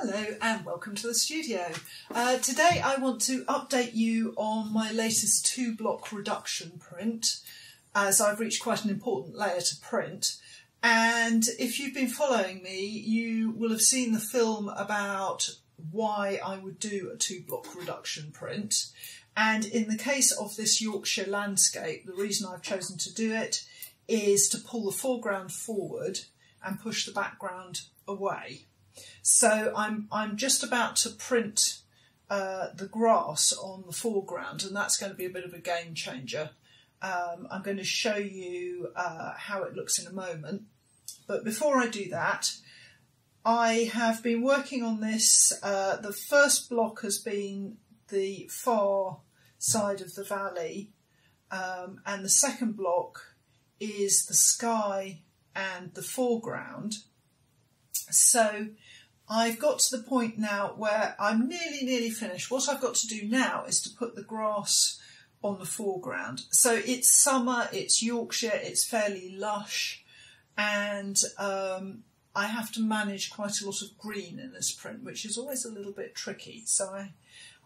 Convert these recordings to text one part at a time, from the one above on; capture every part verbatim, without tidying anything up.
Hello and welcome to the studio. Uh, today I want to update you on my latest two block reduction print, as I've reached quite an important layer to print. And if you've been following me, you will have seen the film about why I would do a two block reduction print. And in the case of this Yorkshire landscape, the reason I've chosen to do it is to pull the foreground forward and push the background away. So I'm, I'm just about to print uh, the grass on the foreground, and that's going to be a bit of a game changer. Um, I'm going to show you uh, how it looks in a moment. But before I do that, I have been working on this. Uh, the first block has been the far side of the valley, um, and the second block is the sky and the foreground. So I've got to the point now where I'm nearly, nearly finished. What I've got to do now is to put the grass on the foreground. So it's summer, it's Yorkshire, it's fairly lush, and um, I have to manage quite a lot of green in this print, which is always a little bit tricky. So I,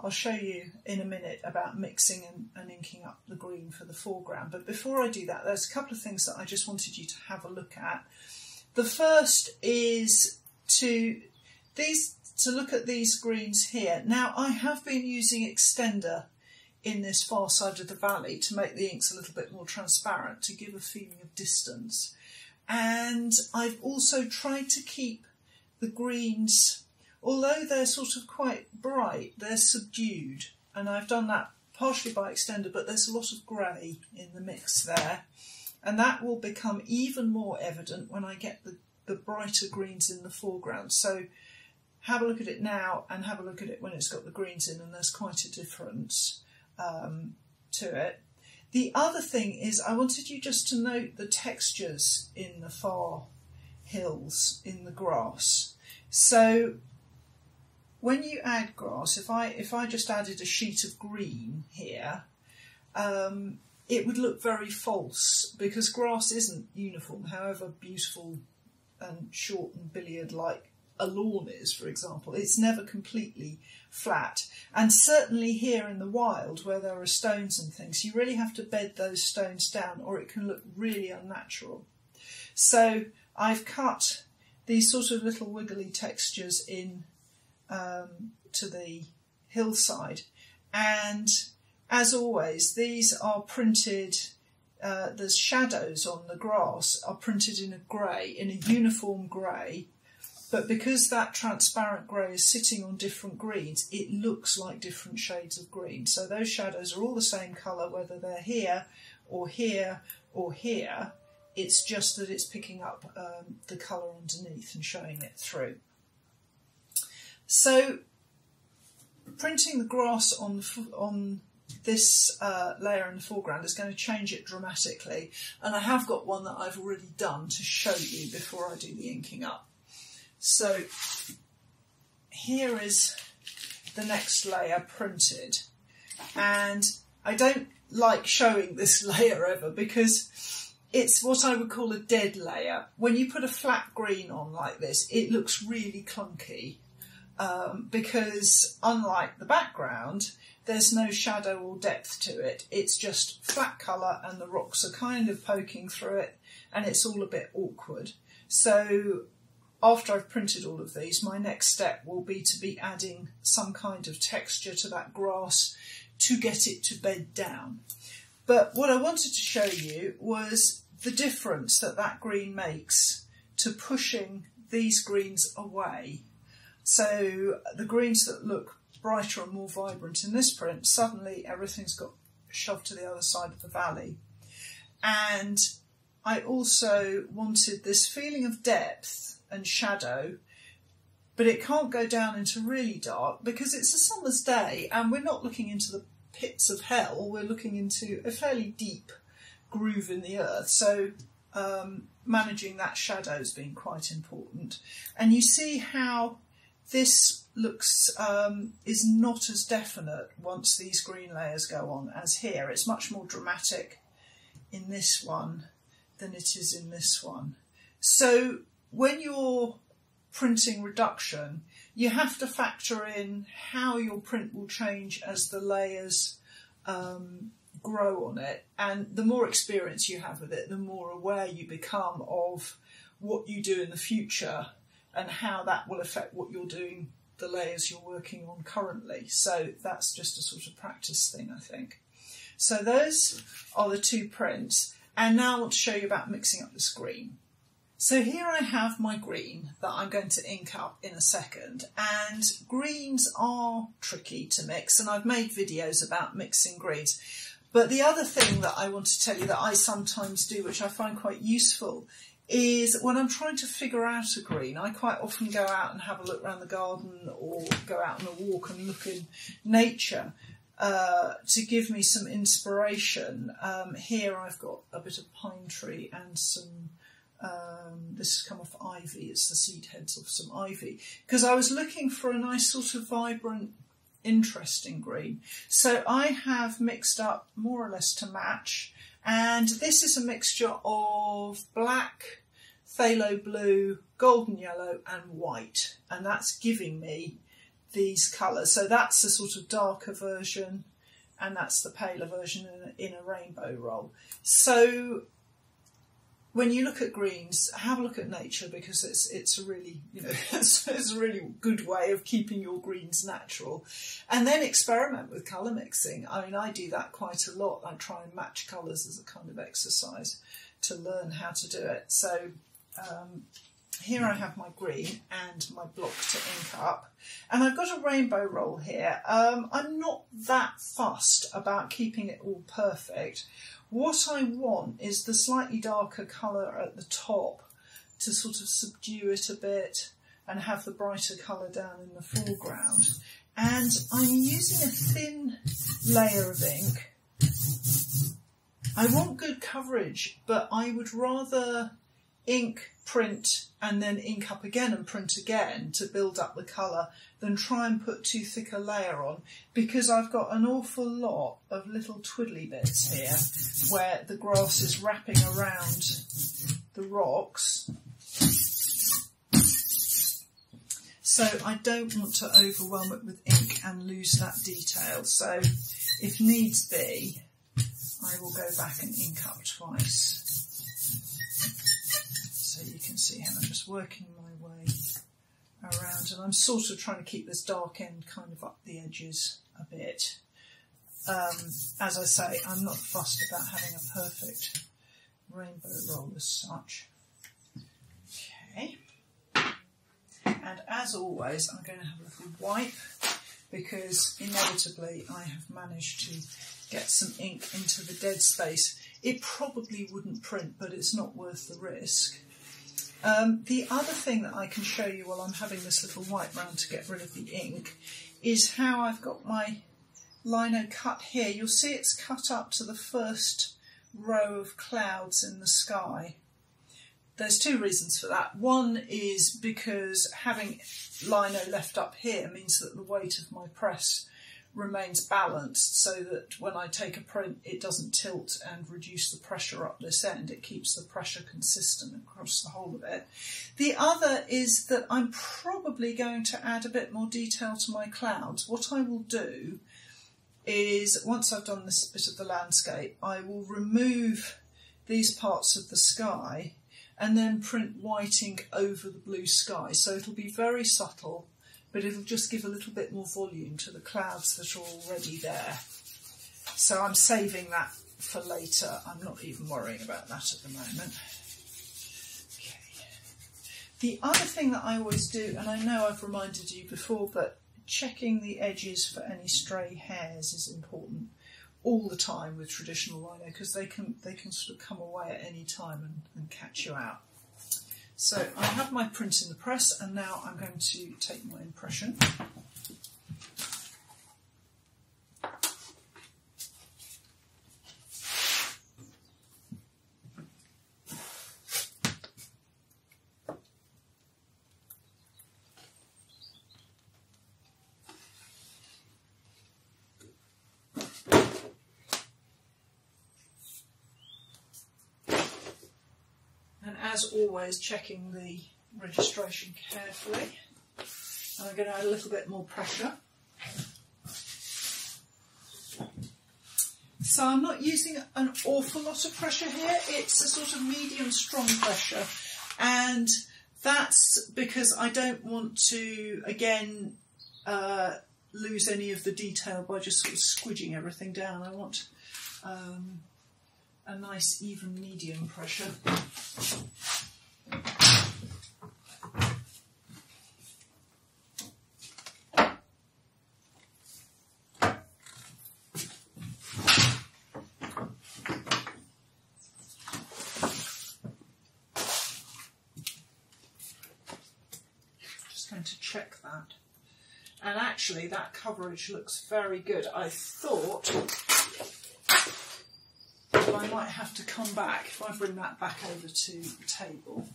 I'll show you in a minute about mixing and, and inking up the green for the foreground. But before I do that, there's a couple of things that I just wanted you to have a look at. The first is to these to look at these greens here. Now, I have been using extender in this far side of the valley to make the inks a little bit more transparent, to give a feeling of distance. And I've also tried to keep the greens, although they're sort of quite bright, they're subdued. And I've done that partially by extender, but there's a lot of grey in the mix there. And that will become even more evident when I get the, the brighter greens in the foreground. So have a look at it now and have a look at it when it's got the greens in, and there's quite a difference um, to it. The other thing is I wanted you just to note the textures in the far hills, in the grass. So when you add grass, if I, if I just added a sheet of green here, um, it would look very false, because grass isn't uniform, however beautiful and short and billiard like a lawn is, for example. It's never completely flat. And certainly here in the wild, where there are stones and things, you really have to bed those stones down or it can look really unnatural. So I've cut these sort of little wiggly textures in um, to the hillside. And as always, these are printed, uh, the shadows on the grass are printed in a grey, in a uniform grey, but because that transparent grey is sitting on different greens, it looks like different shades of green. So those shadows are all the same colour, whether they're here or here or here. It's just that it's picking up um, the colour underneath and showing it through. So printing the grass on on this uh, layer in the foreground is going to change it dramatically, and I have got one that I've already done to show you before I do the inking up. So here is the next layer printed, and I don't like showing this layer ever because it's what I would call a dead layer. When you put a flat green on like this, it looks really clunky um, because unlike the background, there's no shadow or depth to it. It's just flat colour and the rocks are kind of poking through it, and it's all a bit awkward. So after I've printed all of these, my next step will be to be adding some kind of texture to that grass to get it to bed down. But what I wanted to show you was the difference that that green makes to pushing these greens away. So the greens that look brighter and more vibrant in this print, suddenly everything's got shoved to the other side of the valley. And I also wanted this feeling of depth and shadow, but it can't go down into really dark because it's a summer's day and we're not looking into the pits of hell, we're looking into a fairly deep groove in the earth. So um, managing that shadow has been quite important. And you see how this looks um, is not as definite once these green layers go on as here. It's much more dramatic in this one than it is in this one. So when you're printing reduction, You have to factor in how your print will change as the layers um, grow on it. And the more experience you have with it, the more aware you become of what you do in the future and how that will affect what you're doing, the layers you're working on currently. So that's just a sort of practice thing, I think. So those are the two prints. And now I want to show you about mixing up this green. So here I have my green that I'm going to ink up in a second, and greens are tricky to mix, and I've made videos about mixing greens. But the other thing that I want to tell you that I sometimes do, which I find quite useful, is when I'm trying to figure out a green, I quite often go out and have a look around the garden or go out on a walk and look in nature uh, to give me some inspiration. Um, here I've got a bit of pine tree and some, um, this has come off ivy, it's the seed heads of some ivy, because I was looking for a nice sort of vibrant, interesting green. So I have mixed up more or less to match, and this is a mixture of black, phthalo blue, golden yellow and white, and that's giving me these colours. So that's the sort of darker version, and that's the paler version in a, in a rainbow roll. So when you look at greens, have a look at nature, because it's it's a really, you know, it's, it's a really good way of keeping your greens natural. And then experiment with colour mixing. I mean, I do that quite a lot. I try and match colours as a kind of exercise to learn how to do it. So um, here I have my green and my block to ink up, and I've got a rainbow roll here. Um, I'm not that fussed about keeping it all perfect. What I want is the slightly darker colour at the top to sort of subdue it a bit and have the brighter colour down in the foreground. And I'm using a thin layer of ink. I want good coverage, but I would rather ink, print and then ink up again and print again to build up the colour than try and put too thick a layer on, because I've got an awful lot of little twiddly bits here where the grass is wrapping around the rocks. So I don't want to overwhelm it with ink and lose that detail. So if needs be, I will go back and ink up twice. See how I'm just working my way around, and I'm sort of trying to keep this dark end kind of up the edges a bit. Um, as I say, I'm not fussed about having a perfect rainbow roll as such. Okay, and as always I'm going to have a little wipe, because inevitably I have managed to get some ink into the dead space. It probably wouldn't print, but it's not worth the risk. Um, the other thing that I can show you while I'm having this little wipe round to get rid of the ink is how I've got my lino cut here. You'll see it's cut up to the first row of clouds in the sky. There's two reasons for that. One is because having lino left up here means that the weight of my press remains balanced, so that when I take a print it doesn't tilt and reduce the pressure up this end. It keeps the pressure consistent across the whole of it. The other is that I'm probably going to add a bit more detail to my clouds. What I will do is, once I've done this bit of the landscape, I will remove these parts of the sky and then print white ink over the blue sky. So it'll be very subtle, but it'll just give a little bit more volume to the clouds that are already there. So I'm saving that for later. I'm not even worrying about that at the moment. Okay. The other thing that I always do, and I know I've reminded you before, but checking the edges for any stray hairs is important all the time with traditional lino, because they can, they can sort of come away at any time and, and catch you out. So I have my print in the press, and now I'm going to take my impression. As always, checking the registration carefully. So I'm going to add a little bit more pressure. So I'm not using an awful lot of pressure here. It's a sort of medium strong pressure, and that's because I don't want to, again, uh, lose any of the detail by just sort of squidging everything down. I want um, a nice even medium pressure. Actually, that coverage looks very good. I thought I might have to come back, if I bring that back over to the table,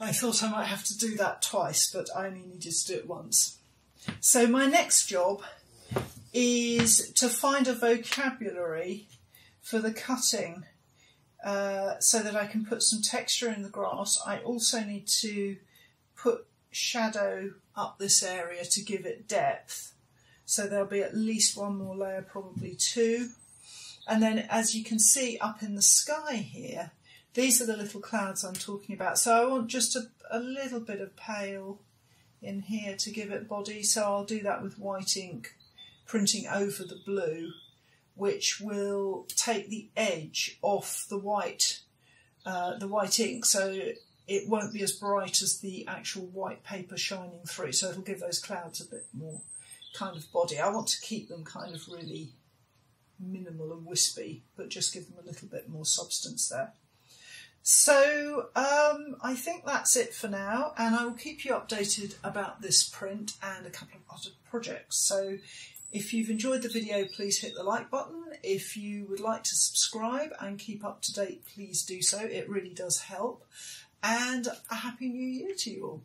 I thought I might have to do that twice, but I only needed to do it once. So my next job is to find a vocabulary for the cutting, uh, so that I can put some texture in the grass. I also need to put shadow up this area to give it depth, so there'll be at least one more layer, probably two. And then, as you can see up in the sky here, these are the little clouds I'm talking about. So I want just a, a little bit of pale in here to give it body, so I'll do that with white ink, printing over the blue, which will take the edge off the white uh, the white ink, so it won't be as bright as the actual white paper shining through, so it'll give those clouds a bit more kind of body. I want to keep them kind of really minimal and wispy, but just give them a little bit more substance there. So um, I think that's it for now, and I will keep you updated about this print and a couple of other projects. So if you've enjoyed the video, please hit the like button. If you would like to subscribe and keep up to date, please do so. It really does help. And a happy new year to you all.